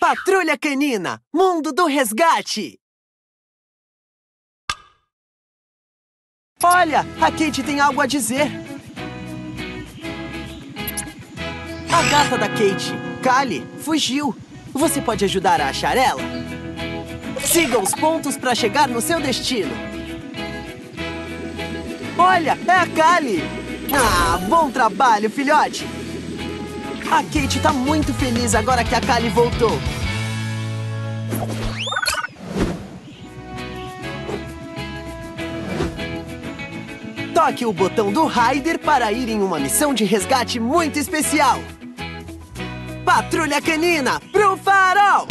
Patrulha Canina, Mundo do Resgate! Olha, a Kate tem algo a dizer. A gata da Kate, Callie, fugiu. Você pode ajudar a achar ela? Siga os pontos para chegar no seu destino. Olha, é a Callie! Ah, bom trabalho, filhote! A Kate tá muito feliz agora que a Callie voltou. Toque o botão do Ryder para ir em uma missão de resgate muito especial. Patrulha Canina, pro farol!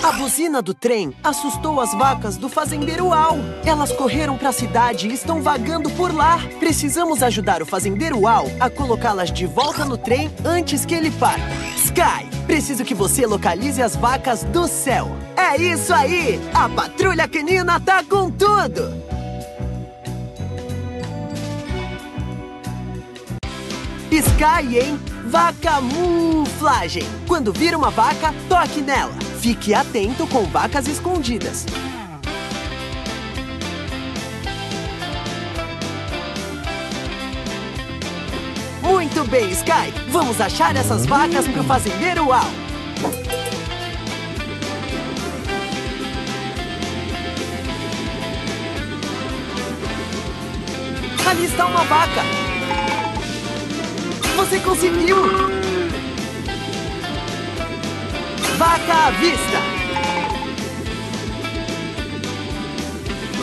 A buzina do trem assustou as vacas do Fazendeiro Al. Elas correram para a cidade e estão vagando por lá. Precisamos ajudar o Fazendeiro Al a colocá-las de volta no trem antes que ele parta. Sky, preciso que você localize as vacas do céu. É isso aí! A Patrulha Canina tá com tudo! Sky, hein? Vacamuflagem. Quando vir uma vaca, toque nela. Fique atento com vacas escondidas. Muito bem, Sky! Vamos achar essas vacas pro Fazendeiro Al. Ali está uma vaca! Você conseguiu! Vaca à vista!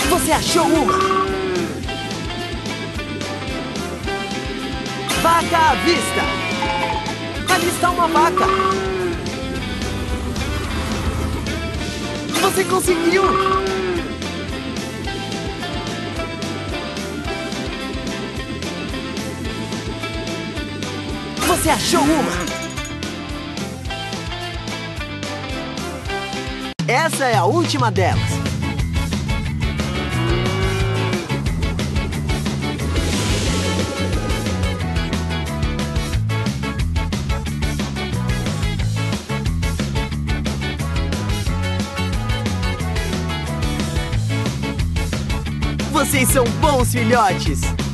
Você achou uma! Vaca à vista! Ali está uma vaca! Você conseguiu! Você achou uma! Essa é a última delas. Vocês são bons filhotes!